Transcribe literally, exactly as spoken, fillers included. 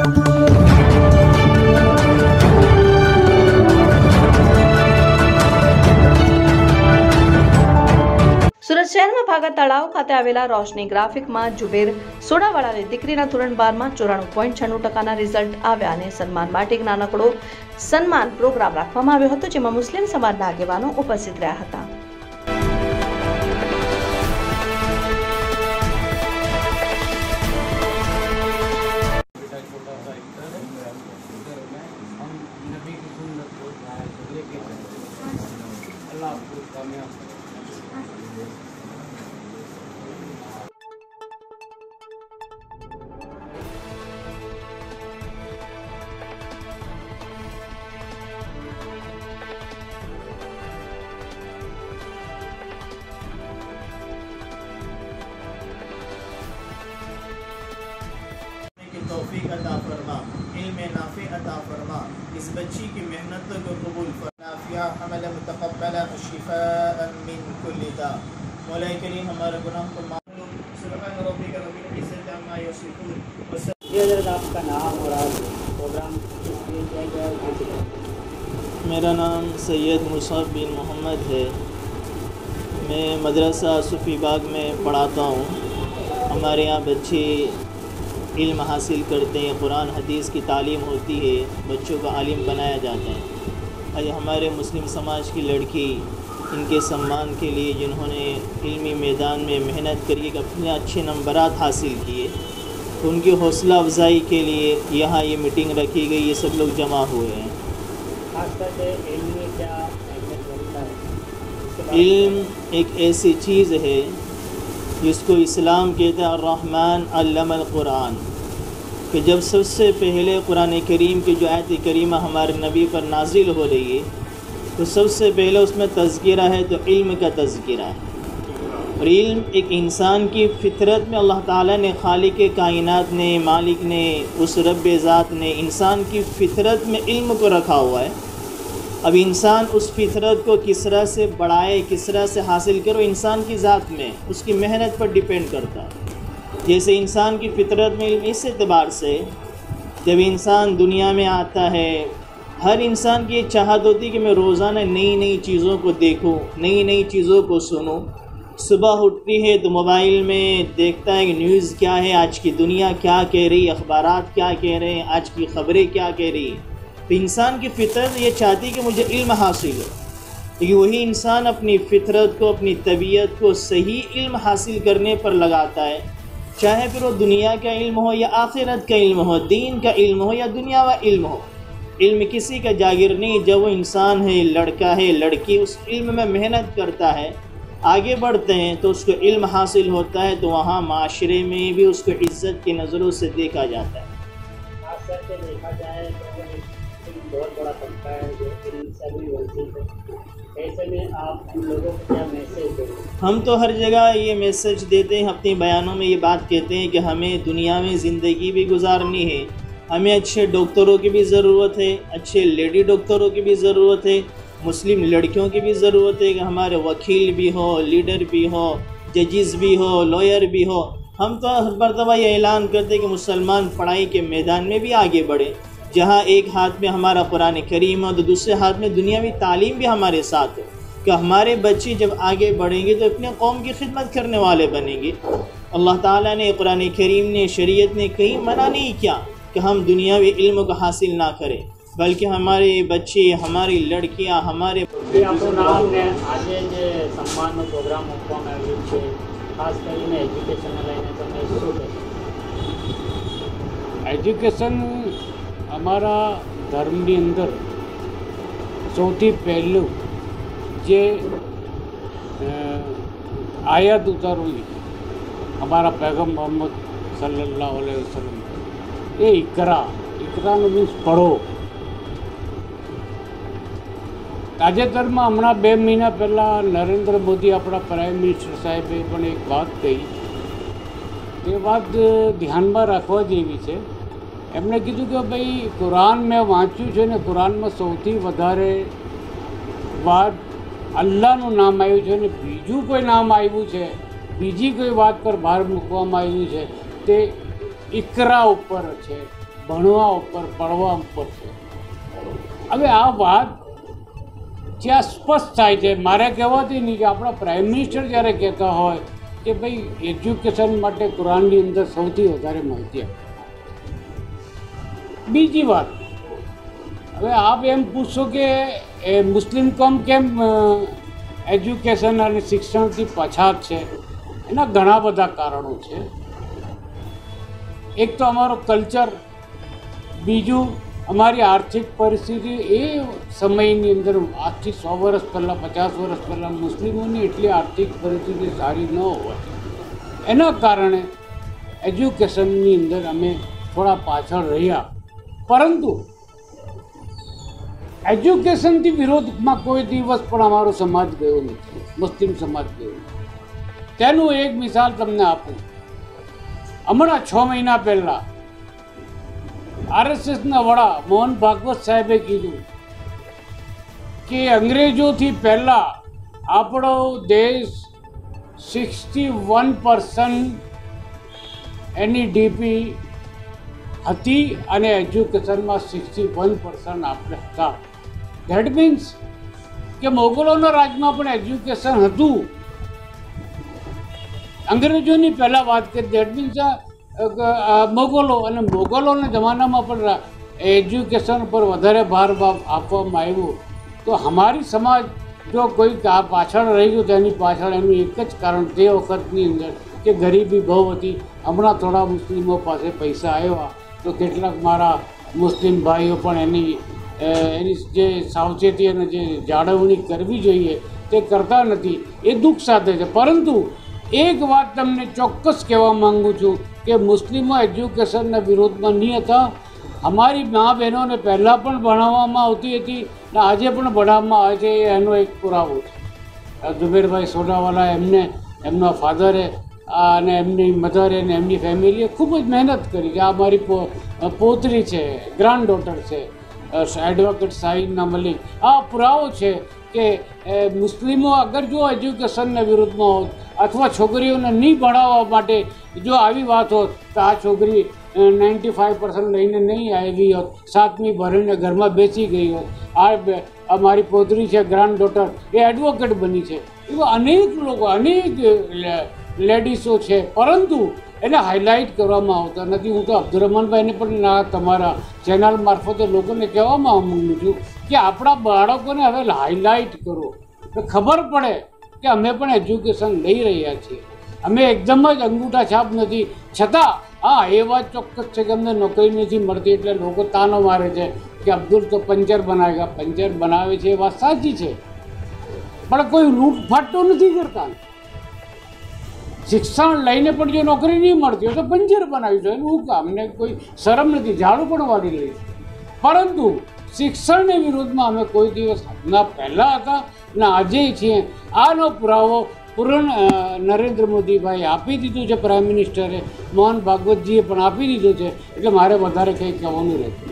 સુરત શહેરમાં ભાગા તળાવ ખાતે આવેલા રોશની ગ્રાફિકમાં જુબેર સોડાવાળાની દીકરીના ધોરણ બારમાં ચોરાણું પોઈન્ટ છન્નું ટકાના રિઝલ્ટ આવ્યા અને સન્માન માટે એક નાનકડો સન્માન પ્રોગ્રામ રાખવામાં આવ્યો હતો, જેમાં મુસ્લિમ સમાજના આગેવાનો ઉપસ્થિત રહ્યા હતા. तौफीक अता फरमा, इल्म नाफी अता फरमा, इस बच्ची की मेहनत को कबूल फरमाफिया अमल मुतकब्बला शिफाअ मिन कुल्ली दा। मौला करीम हमारे गुनाह को माफ करो। सुभान रब्बिका रब्बिल इज्जत अम्मा यसिफून। ये हजरत आपका नाम और आज प्रोग्राम किसलिए किया गया? मेरा नाम सैयद मुसअब बिन मोहम्मद है। मैं मदरसा सूफी बाग में पढ़ाता हूँ। हमारे यहाँ बच्चे इल्म हासिल करते हैं, कुरान हदीस की तालीम होती है, बच्चों का आलिम बनाया जाता है। आज हमारे मुस्लिम समाज की लड़की इनके सम्मान के लिए जिन्होंने इल्मी मैदान में मेहनत करके अपने अच्छे नंबरात हासिल किए, उनकी हौसला अफजाई के लिए यहाँ ये मीटिंग रखी गई। ये सब लोग जमा हुए हैं। खासकर से इल्म में क्या अहमियत बनता है? इल्म एक ऐसी चीज़ है जिसको इस्लाम कहते हैं अर्रहमान अल्लमल कुरान, कि जब सबसे पहले कुरान करीम की जो आयत करीमा हमारे नबी पर नाजिल हो रही है तो सबसे पहले उसमें तज़किरा है, तो इल्म का तज़किरा है। और इल्म एक इंसान की फितरत में अल्लाह ताला ने, खालिक कायनात ने, मालिक ने, उस रब ज़ात ने इंसान की फितरत में इल्म को रखा हुआ है। अब इंसान उस फितरत को किस तरह से बढ़ाए, किस तरह से हासिल करो, इंसान की ज़ात में उसकी मेहनत पर डिपेंड करता है। जैसे इंसान की फितरत में इस एतबार से जब इंसान दुनिया में आता है, हर इंसान की एक चाहत होती है कि मैं रोज़ाना नई नई चीज़ों को देखूं, नई नई चीज़ों को सुनूं। सुबह उठती है तो मोबाइल में देखता है कि न्यूज़ क्या है, आज की दुनिया क्या कह रही है, अखबारात क्या कह रहे हैं, आज की ख़बरें क्या कह रही है। तो इंसान की फितरत ये चाहती है कि मुझे इल्म हासिल हो, लेकिन वही इंसान अपनी फितरत को, अपनी तबीयत को सही इल्म हासिल करने पर लगाता है, चाहे फिर वो दुनिया का इल्म हो या आखिरत का इल्म हो, दीन का इल्म हो या दुनिया का इल्म हो। इल्म किसी का जागिर नहीं। जब वो इंसान है, लड़का है, लड़की, उस इल्म में मेहनत करता है, आगे बढ़ते हैं तो उसको इल्म हासिल होता है, तो वहाँ माशरे में भी उसको इज़्ज़त की नज़रों से देखा जाता है। बहुत बड़ा तबका है जो इनसे भी वंचित है, ऐसे में आप हम लोगों को क्या मैसेज देंगे? हम तो हर जगह ये मैसेज देते हैं, अपने बयानों में ये बात कहते हैं कि हमें दुनिया में ज़िंदगी भी गुजारनी है, हमें अच्छे डॉक्टरों की भी ज़रूरत है, अच्छे लेडी डॉक्टरों की भी ज़रूरत है, मुस्लिम लड़कियों की भी ज़रूरत है कि हमारे वकील भी हो, लीडर भी हो, जजेस भी हो, लॉयर भी हो। हम तो हर मरतबा ये ऐलान करते हैं कि मुसलमान पढ़ाई के मैदान में भी आगे बढ़े। जहाँ एक हाथ में हमारा कुरान करीम हो तो दूसरे हाथ में दुनियावी तालीम भी हमारे साथ हो, कि हमारे बच्चे जब आगे बढ़ेंगे तो अपने कौम की खिदमत करने वाले बनेंगे। अल्लाह ताला ने, कुरान करीम ने, शरीयत ने कहीं मना नहीं किया कि हम दुनियावी इल्म को हासिल ना करें, बल्कि हमारे बच्चे, हमारी लड़कियाँ, हमारे एजुकेशन हमारा धर्म के अंदर चौथी पहलू जे आयत उतर हुई हमारा पैगम मोहम्मद सल्लल्लाहु अलैहि वसल्लम, ये इकरा इकरा मीन्स पढ़ो। ताजेतर में हमणा बे महीना पहला नरेंद्र मोदी अपना प्राइम मिनिस्टर साहेबे पण एक बात कही, ये बात ध्यान में रखवा जेवी छे। एमने कीधु कि भाई कुरान में वाँच्यू है ने कुरान में सौथी वधारे बात अल्लाहनु नाम आव्यु छे ने बीजू कोई नाम आव्यु छे, बीजी कोई बात पर भार मूकवामां आव्यु छे ते इकरा उपर छे। ભણવા ઉપર પડવા ઉપર છે। હવે આ વાત જ્યાં સ્પષ્ટ થાય છે, મારે કહેવાતી નહીં કે આપણા પ્રાઇમ મિનિસ્ટર જ્યારે કહેતા હોય કે ભાઈ એજ્યુકેશન માટે કુરાનની અંદર સૌથી વધારે માહિતી આપે। બીજી વાત, હવે આપ એમ પૂછશો કે એ મુસ્લિમ કોમ કેમ એજ્યુકેશન અને શિક્ષણથી પછાત છે? એના ઘણા બધા કારણો છે। एक तो हमारो कल्चर, बीजू हमारी आर्थिक परिस्थिति। ये समय अंदर आज थी सौ वर्ष पहला पचास वर्ष पहला मुस्लिमों ने एटली आर्थिक परिस्थिति सारी न हो, एना कारणे एज्युकेशन अंदर अमे थोड़ा पाछळ रह्या। परंतु एज्युकेशन की विरोध में कोई दिवस पण अमारो समाज गयो नहीं, मुस्लिम समाज गयो। तेनु एक मिसाल तमने आपू। हमारा छ महीना पहला आरएसएस ना वड़ा मोहन भागवत साहेबे कीधु कि अंग्रेजों थी पहला आपणो देश इकसठ परसेंट एनी डीपी हती अने एज्युकेशन में इकसठ परसेंट आपणे हता। देट मीन्स के मोगलोना राज में पण एज्युकेशन हतुं। अंग्रेजों ने पहला बात करी, देट मीन्स मोगलो अने मोगलोना जमाना में पण एज्युकेशन पर वधारे भार आपवामां आव्यो। तो हमारी समाज जो कोई पाछळ रही गयो, तेनी पाछळ एनुं एक ज कारण, ते वखतनी अंदर के गरीबी बहु हती। हमणां थोड़ा मुस्लिमों पासे पैसा आव्या तो केटलाक मारा मुस्लिम भाईओ पण एनी एनी जे सावचेती अने जे जाळवणी करवी जोईए ते करता नथी, ए दुःख साथे छे। परंतु एक बात तमने चौक्कस कहवा माँगू छूँ कि मुस्लिमों एज्युकेशन विरोध में नहीं था। हमारी माँ बहनों ने पहला पण भणावामां आवती हती ने आजे पण भणावामां आवे छे। एनो एक पुरावो जुबेरभाई सोनावाला, एमने एमना फादरे अने एमनी मधरे ने एमनी फेमिलीए खूब ज मेहनत करी। आ मारी पो, पोतरी छे, ग्रांड डॉटर छे एडवोकेट साहिना मलिक। आ पुरावो छे कि मुस्लिमों अगर जो एज्युकेशन विरोध में होत अथवा छोकरीओ ने नहीं भणावा माटे जो आई बात होत तो आ छोकरी नाइंटी फाइव परसेंट लईने नहीं आई होत, सातमी भरीने घर में बेची गई होत। आ अमारी पोतरी है ग्रांड डॉटर ए एडवोकेट बनी है। एवा अनेक लोग अनेक लेडीसो है, परंतु एने हाईलाइट करवामां आवता नथी। हूँ तो अब्दुर्रहमानभाई ने पण तमारा चेनल मार्फते लोगोने कहेवामां माँगू छूं कि आपणा बाळकोने हवे हाईलाइट करो तो खबर पड़े कि अमे पण एज्युकेशन लई रह्या छीए। अमे एकदम ज अंगूठा छाप नथी, छतां हाँ ए वात चोक्कस छे के अमने नोकरी नथी मळती एटले लोको तानो मारे छे कि अब्दुल तो पंचर बनावेगा। पंचर बनावे छे वात साची छे, पण कोई लूटफाट तो नथी करता। शिक्षण लईने पण जो नौकरी नहीं मळती हो तो पंचर बनावी जोईए, एनुं काम ने कोई शरम नथी, झाड़ू पण वाळी लई। परंतु शिक्षण ने विरोध में अमे कोई दिवस ना पहला था ना आजे छे। आनो पुरावो पूर्ण नरेन्द्र मोदी भाई आपी दीधो छे, प्राइम मिनिस्टरे मोहन भागवत जीए पण आपी दीधो छे, एटले मारे वधारे कंई कहेवानुं नथी।